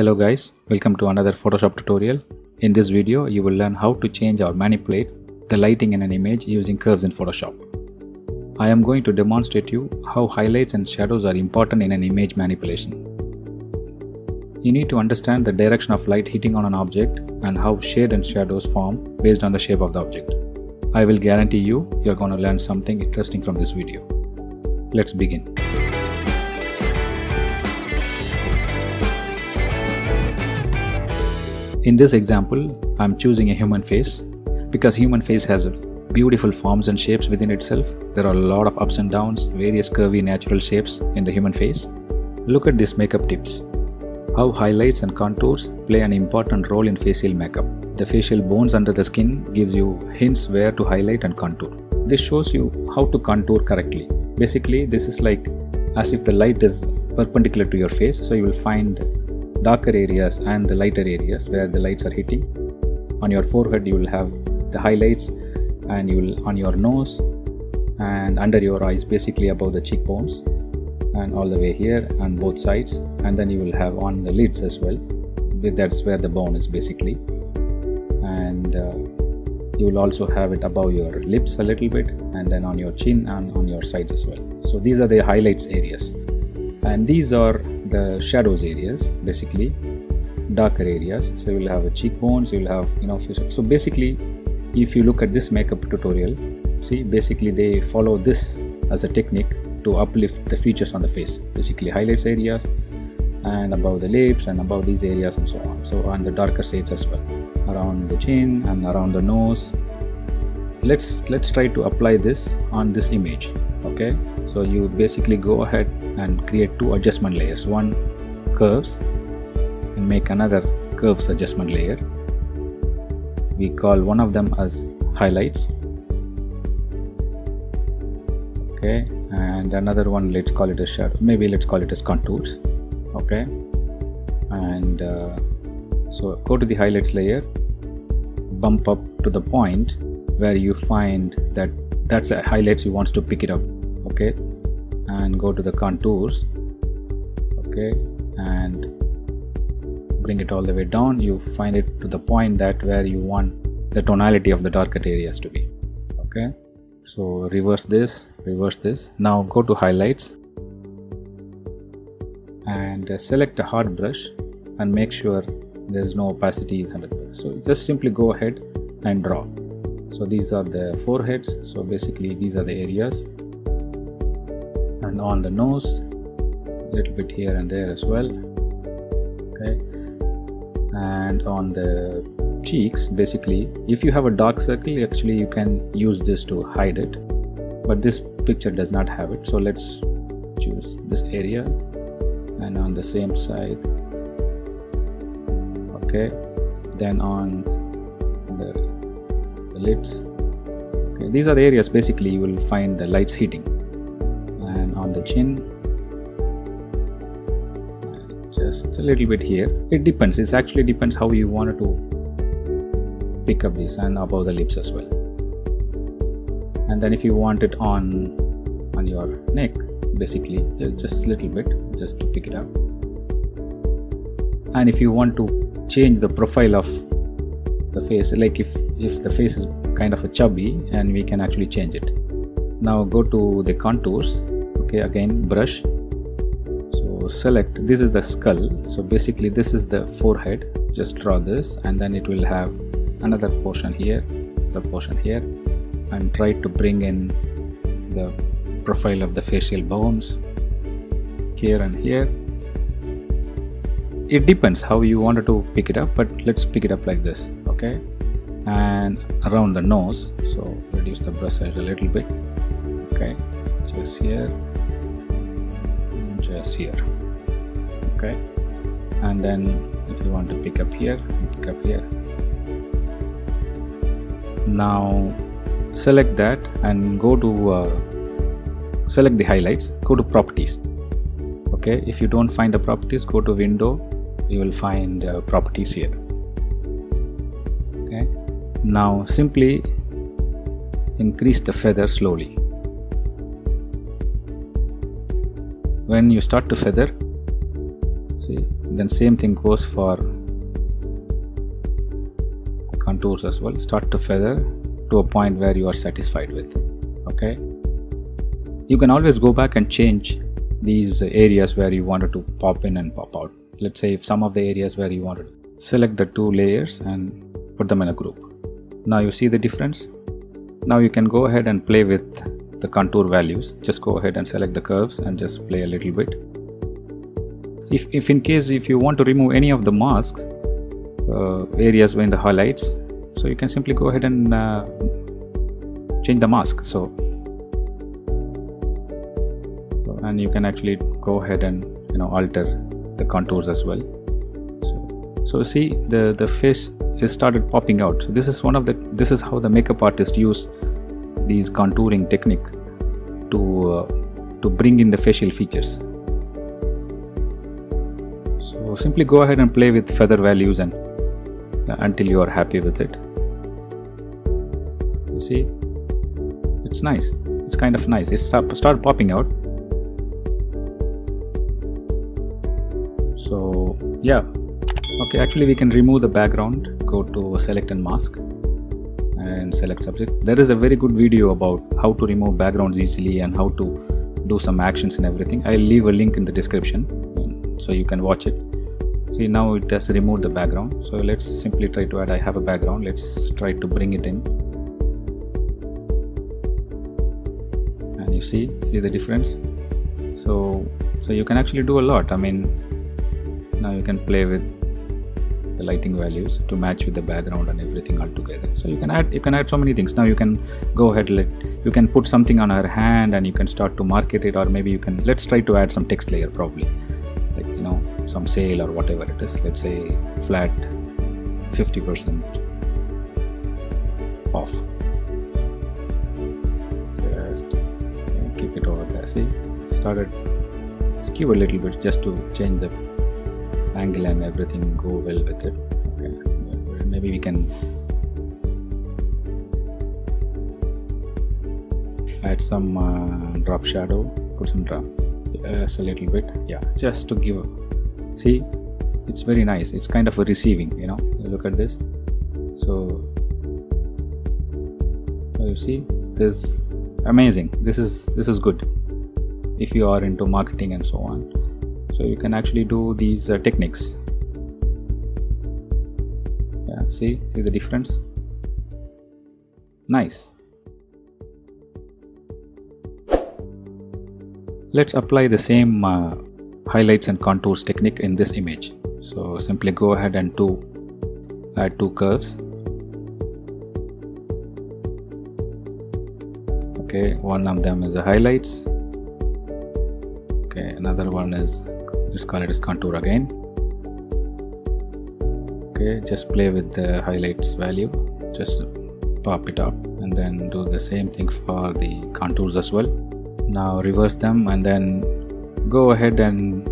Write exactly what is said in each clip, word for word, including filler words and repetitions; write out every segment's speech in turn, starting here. Hello guys, welcome to another Photoshop tutorial. In this video, you will learn how to change or manipulate the lighting in an image using curves in Photoshop. I am going to demonstrate you how highlights and shadows are important in an image manipulation. You need to understand the direction of light hitting on an object and how shade and shadows form based on the shape of the object. I will guarantee you, you are going to learn something interesting from this video. Let's begin. In this example, I am choosing a human face because human face has beautiful forms and shapes within itself. There are a lot of ups and downs, various curvy natural shapes in the human face. Look at these makeup tips. How highlights and contours play an important role in facial makeup. The facial bones under the skin gives you hints where to highlight and contour. This shows you how to contour correctly. Basically, this is like as if the light is perpendicular to your face, so you will find darker areas and the lighter areas where the lights are hitting. On your forehead you will have the highlights, and you will on your nose and under your eyes, basically above the cheekbones and all the way here on both sides, and then you will have on the lids as well. That's where the bone is basically, and uh, you will also have it above your lips a little bit, and then on your chin and on your sides as well. So these are the highlights areas, and these are the shadows areas, basically darker areas. So you will have a cheekbones, you will have, you know, so basically if you look at this makeup tutorial, see, basically they follow this as a technique to uplift the features on the face, basically highlights areas and above the lips and above these areas and so on, so on the darker shades as well, around the chin and around the nose. Let's let's try to apply this on this image. Okay, so you basically go ahead and create two adjustment layers, one curves and make another curves adjustment layer. We call one of them as highlights, okay, and another one, let's call it as shadow, maybe let's call it as contours. Okay, and uh, so go to the highlights layer, bump up to the point where you find that that's the highlights you want to pick it up. Okay, and go to the contours. Okay, and bring it all the way down. You find it to the point that where you want the tonality of the darker areas to be. Okay, so reverse this, reverse this. Now go to highlights and select a hard brush and make sure there's no opacity is one hundred percent. So just simply go ahead and draw. So these are the foreheads, so basically these are the areas, and on the nose a little bit here and there as well. Okay, and on the cheeks, basically if you have a dark circle, actually you can use this to hide it, but this picture does not have it, so let's choose this area, and on the same side. Okay, then on the lids. Okay, these are the areas basically you will find the lights hitting, and on the chin just a little bit here. It depends, it actually depends how you want to pick up this, and above the lips as well. And then if you want it on on your neck, basically just a little bit just to pick it up. And if you want to change the profile of the face, like if if the face is kind of a chubby, and we can actually change it. Now go to the contours. Okay, again brush, so select, this is the skull, so basically this is the forehead, just draw this, and then it will have another portion here, the portion here, and try to bring in the profile of the facial bones here and here. It depends how you wanted to pick it up, but let's pick it up like this. Okay, and around the nose, so reduce the brush size a little bit. Okay, just here and just here. Okay, and then if you want to pick up here, pick up here. Now select that and go to uh, select the highlights, go to properties. Okay, if you don't find the properties, go to window, you will find uh, properties here. Okay, now simply increase the feather slowly. When you start to feather, see then same thing goes for contours as well. Start to feather to a point where you are satisfied with. Okay, you can always go back and change these areas where you wanted to pop in and pop out. Let's say if some of the areas where you wanted to select the two layers and put them in a group. Now you see the difference. Now you can go ahead and play with the contour values. Just go ahead and select the curves and just play a little bit. If, if in case if you want to remove any of the masks uh, areas in the highlights, so you can simply go ahead and uh, change the mask. So, so and you can actually go ahead and you know alter the contours as well. So, so see the the face is started popping out. So this is one of the this is how the makeup artist use these contouring technique to uh, to bring in the facial features. So simply go ahead and play with feather values and uh, until you are happy with it. You see, it's nice. It's kind of nice. It start start popping out. So yeah, okay. Actually, we can remove the background. Go to select and mask. And select subject. There is a very good video about how to remove backgrounds easily and how to do some actions and everything. I'll leave a link in the description so you can watch it. See, now it has removed the background. So let's simply try to add, I have a background. Let's try to bring it in. And you see, see the difference. So, so you can actually do a lot. I mean, now you can play with the lighting values to match with the background and everything all together. So you can add you can add so many things. Now you can go ahead, let you can put something on her hand and you can start to market it, or maybe you can let's try to add some text layer, probably like you know some sale or whatever it is. Let's say flat fifty percent off. Just keep it over there. See, started skew a little bit just to change the angle and everything go well with it. Okay. Maybe we can add some uh, drop shadow, put some drop just a little bit, yeah, just to give. See, it's very nice. It's kind of a receiving, you know. Look at this. So, you see, this amazing. This is this is good. If you are into marketing and so on. So you can actually do these uh, techniques. Yeah, see, see the difference. Nice. Let's apply the same uh, highlights and contours technique in this image. So simply go ahead and to add two curves. Okay, one of them is the highlights. Okay, another one is, let's call it as contour again. Okay, just play with the highlights value, just pop it up, and then do the same thing for the contours as well. Now reverse them and then go ahead and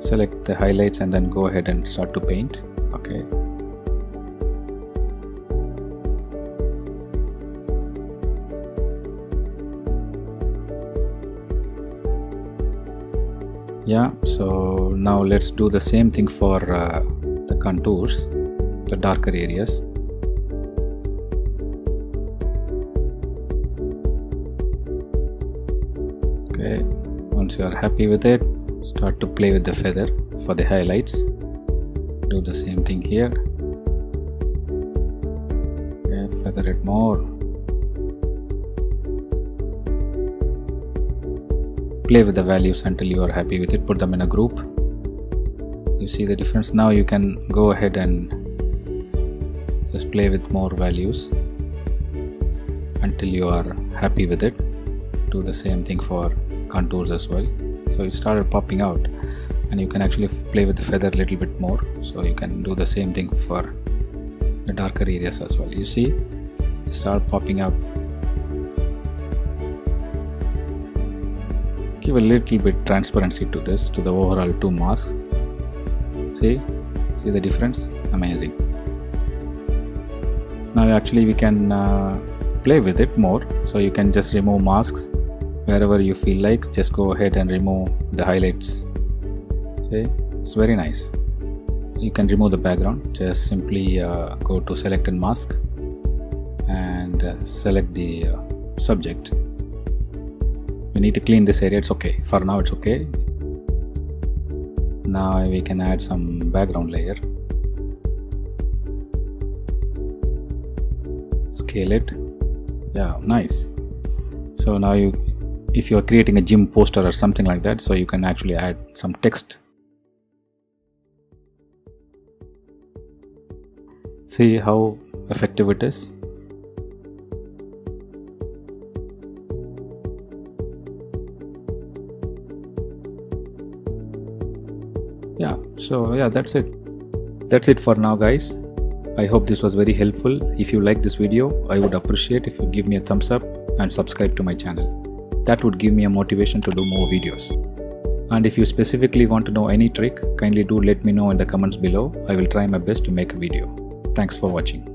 select the highlights and then go ahead and start to paint. Okay, yeah, so now let's do the same thing for uh, the contours, the darker areas. Okay, once you are happy with it, start to play with the feather for the highlights. Do the same thing here. Okay, feather it more. Play with the values until you are happy with it. Put them in a group. You see the difference. Now you can go ahead and just play with more values until you are happy with it. Do the same thing for contours as well. So it started popping out, and you can actually play with the feather a little bit more. So you can do the same thing for the darker areas as well. You see, it started popping up. Give a little bit transparency to this, to the overall two masks. See, see the difference? Amazing. Now actually we can uh, play with it more. So you can just remove masks wherever you feel like. Just go ahead and remove the highlights. See, it's very nice. you can remove the background. Just simply uh, go to select and mask and uh, select the uh, subject. We need to clean this area. It's okay for now. It's okay. Now we can add some background layer. Scale it. Yeah, nice. So now you, if you are creating a gym poster or something like that, so you can actually add some text. See how effective it is. Yeah, so yeah, that's it. That's it for now, guys. I hope this was very helpful. If you like this video, I would appreciate if you give me a thumbs up and subscribe to my channel. That would give me a motivation to do more videos. And if you specifically want to know any trick, kindly do let me know in the comments below. I will try my best to make a video. Thanks for watching.